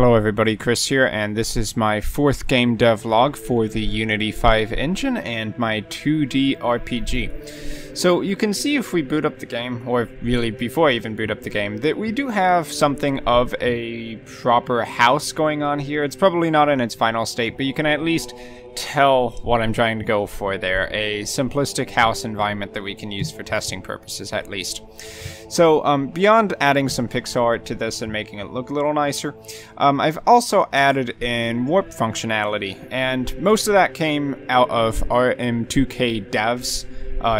Hello everybody, Chris here, and this is my fourth game devlog for the Unity 5 engine and my 2D RPG. So you can see if we boot up the game, or really before I even boot up the game, that we do have something of a proper house going on here. It's probably not in its final state, but you can at least tell what I'm trying to go for there, a simplistic house environment that we can use for testing purposes at least. So beyond adding some pixel art to this and making it look a little nicer, I've also added in warp functionality, and most of that came out of RM2K devs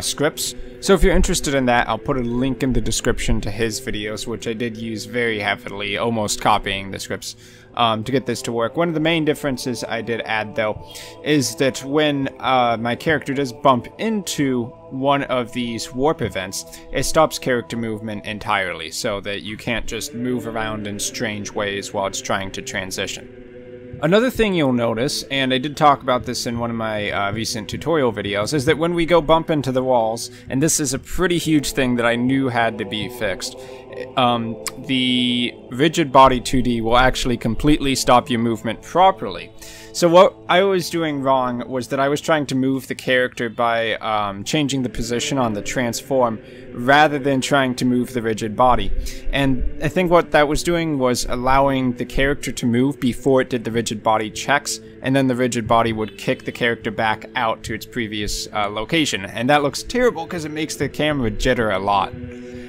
scripts. So if you're interested in that, I'll put a link in the description to his videos, which I did use very heavily, almost copying the scripts to get this to work. One of the main differences I did add, though, is that when my character does bump into one of these warp events, it stops character movement entirely, so that you can't just move around in strange ways while it's trying to transition. Another thing you'll notice, and I did talk about this in one of my recent tutorial videos, is that when we go bump into the walls, and this is a pretty huge thing that I knew had to be fixed, the rigid body 2D will actually completely stop your movement properly. So what I was doing wrong was that I was trying to move the character by changing the position on the transform rather than trying to move the rigid body. And I think what that was doing was allowing the character to move before it did the rigid body checks, and then the rigid body would kick the character back out to its previous location. And that looks terrible because it makes the camera jitter a lot.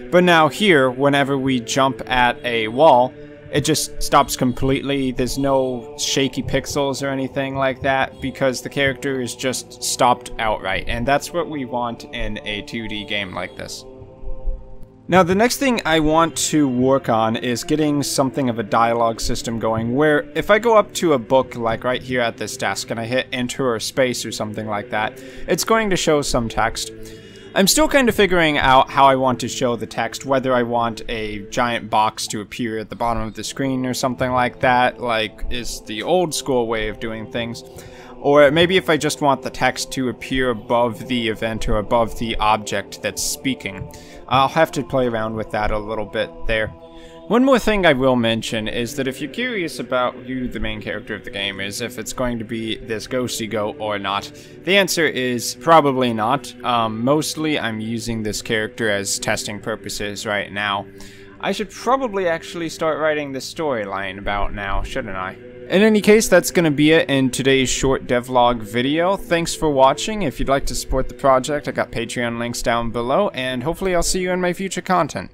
But now here, whenever we jump at a wall, it just stops completely. There's no shaky pixels or anything like that because the character is just stopped outright, and that's what we want in a 2D game like this. Now the next thing I want to work on is getting something of a dialogue system going, where if I go up to a book like right here at this desk and I hit enter or space or something like that, it's going to show some text. I'm still kind of figuring out how I want to show the text, whether I want a giant box to appear at the bottom of the screen or something like that, like is the old school way of doing things, or maybe if I just want the text to appear above the event or above the object that's speaking. I'll have to play around with that a little bit there. One more thing I will mention is that if you're curious about who the main character of the game is, if it's going to be this Ghosty-Go or not, the answer is probably not. Mostly I'm using this character as testing purposes right now. I should probably actually start writing the storyline about now, shouldn't I? In any case, that's going to be it in today's short devlog video. Thanks for watching. If you'd like to support the project, I got Patreon links down below, and hopefully I'll see you in my future content.